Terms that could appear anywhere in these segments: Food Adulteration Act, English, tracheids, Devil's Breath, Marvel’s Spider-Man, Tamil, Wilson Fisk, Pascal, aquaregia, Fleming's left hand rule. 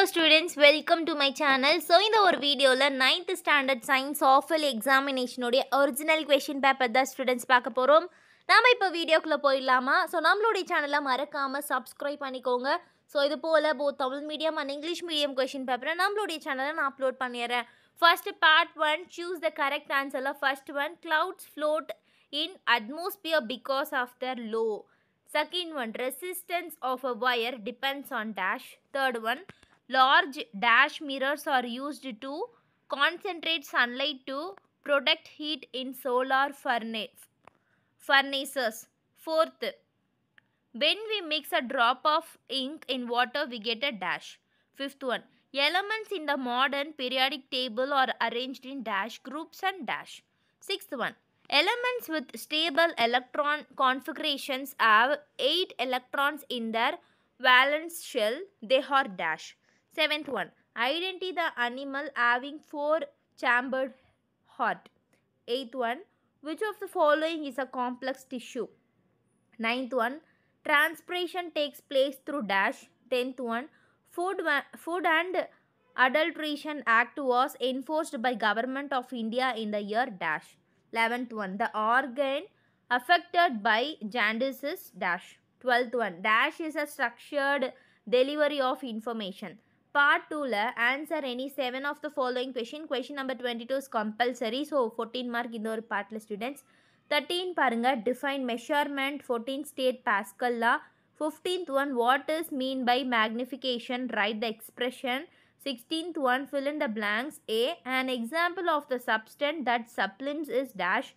Hello students, welcome to my channel. So in this video, 9th standard science awful examination original question paper da students paakaporom. Nama ipo video ku poidalama. So nammaloda channel la marakama subscribe panikonga. So idu pola both Tamil medium and English medium question paper nammaloda channel la upload pannirren. First part 1, choose the correct answer la first one, clouds float in atmosphere because of their low. Second one, resistance of a wire depends on dash. Third one, large dash mirrors are used to concentrate sunlight to protect heat in solar furnaces. Fourth, when we mix a drop of ink in water, we get a dash. Fifth one, elements in the modern periodic table are arranged in dash groups and dash. Sixth one, elements with stable electron configurations have 8 electrons in their valence shell. They are dash. Seventh one, identify the animal having 4 chambered heart. Eighth one, which of the following is a complex tissue? Ninth one, transpiration takes place through dash. Tenth one, Food and Adulteration Act was enforced by Government of India in the year dash. 11th one, the organ affected by jaundice is dash. 12th one, dash is a structured delivery of information. Part 2 la answer any 7 of the following question. Question number 22 is compulsory. So 14 mark in the part la students. 13 parunga, define measurement. 14 state Pascal la. 15th one, what is mean by magnification? Write the expression. 16th one, fill in the blanks. A, an example of the substance that sublimes is dash.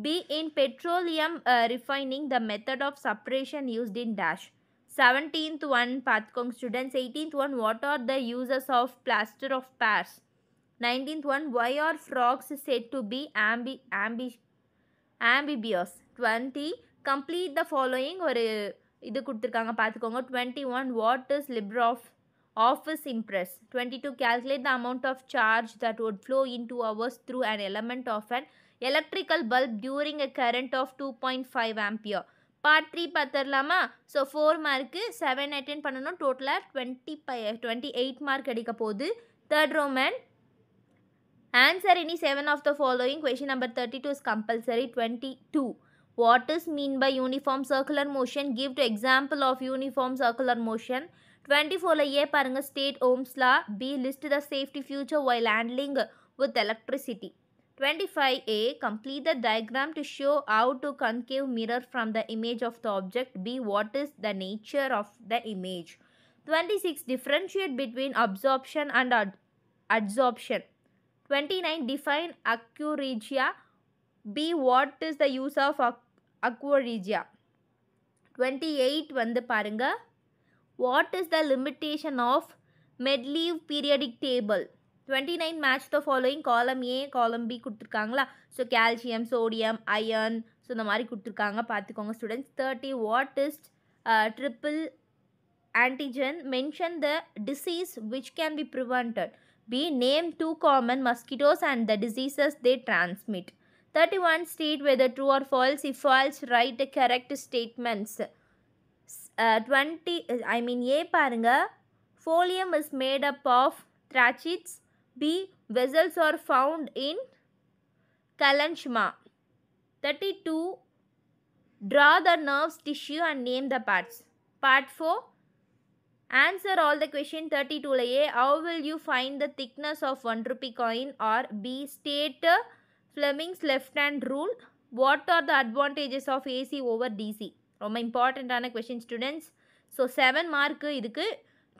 B, in petroleum refining, the method of separation used in dash. 17th one, Patkong students. 18th one, what are the uses of plaster of Paris? 19th one, why are frogs said to be amphibious? 20, complete the following. ஒரு இது கொடுத்திருக்காங்க பார்த்துக்கோங்க. 21, what is liberal office impress? 22, calculate the amount of charge that would flow in 2 hours through an element of an electrical bulb during a current of 2.5 ampere. Part 3 பார்த்துடலாமா? So 4 mark 7 attend பண்ணணும். டோட்டலாக 28 mark அடிக்க போகுது. Third roman answer any 7 of the following. Question number 32 is compulsory. 22, what is mean by uniform circular motion? Give two example of uniform circular motion. 24ல A பாருங்கள், state Ohm's law. B, list the safety future while handling with electricity. 25 A, complete the diagram to show how to concave mirror from the image of the object. B, what is the nature of the image? 26, differentiate between absorption and adsorption. 29, define aquaregia. B, what is the use of aquaregia? 28 வந்து பாருங்க, what is the limitation of Medlev periodic table? 29, match the following. column A, column B கொடுத்துருக்காங்களா? So calcium, sodium, iron, so இந்த மாதிரி கொடுத்துருக்காங்க பார்த்துக்கோங்க students. 30, what is triple antigen? Mention the disease which can be prevented. B, name 2 common mosquitoes and the diseases they transmit. 31, state whether true or false. If false, write the correct statements. 20 A பாருங்க, folium is made up of tracheids. B, vessels are found in Kalanchma. 32, draw the nerves tissue and name the parts. Part 4, answer all the question 32. A, how will you find the thickness of 1 rupee coin? Or B, state Fleming's left hand rule. What are the advantages of AC over DC? ரொம்ப இம்பார்ட்டண்ட்டான question students. So 7 mark இதுக்கு.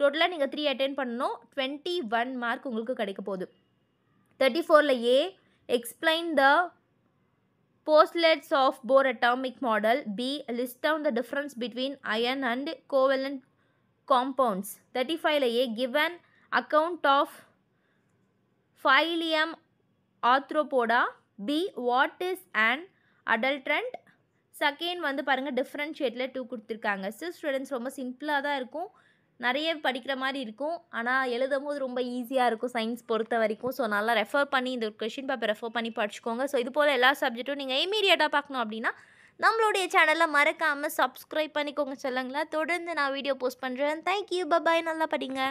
டோட்டலாக நீங்கள் 3 attend பண்ணணும். 21 mark உங்களுக்கு கிடைக்க போகுது. 34ல் A, explain the postulates of Bohr atomic model. B, list down the difference between ion and covalent compounds. 35ல் A, give an account of phylum Arthropoda. B, what is and adulterant? Second வந்து பாருங்கள், டிஃப்ரென்ஷியேட்டில் 2 கொடுத்துருக்காங்க. சிஸ் students ரொம்ப சிம்பிளாக தான் இருக்கும், நிறைய படிக்கிற மாதிரி இருக்கும், ஆனால் எழுதும் போது ரொம்ப ஈஸியாக இருக்கும் சயின்ஸ் பொறுத்த வரைக்கும். ஸோ நல்லா ரெஃபர் பண்ணி இந்த கொஷின் பேப்பர் ரெஃபர் பண்ணி படிச்சுக்கோங்க. ஸோ இது போல் எல்லா சப்ஜெக்ட்டும் நீங்கள் இமீடியட்டாக பார்க்கணும் அப்படின்னா நம்மளுடைய சேனலில் மறக்காமல் சப்ஸ்கிரைப் பண்ணிக்கோங்க சொல்லுங்களேன். தொடர்ந்து நான் வீடியோ போஸ்ட் பண்ணுறேன். Thank you, bye. நல்லா படிங்க.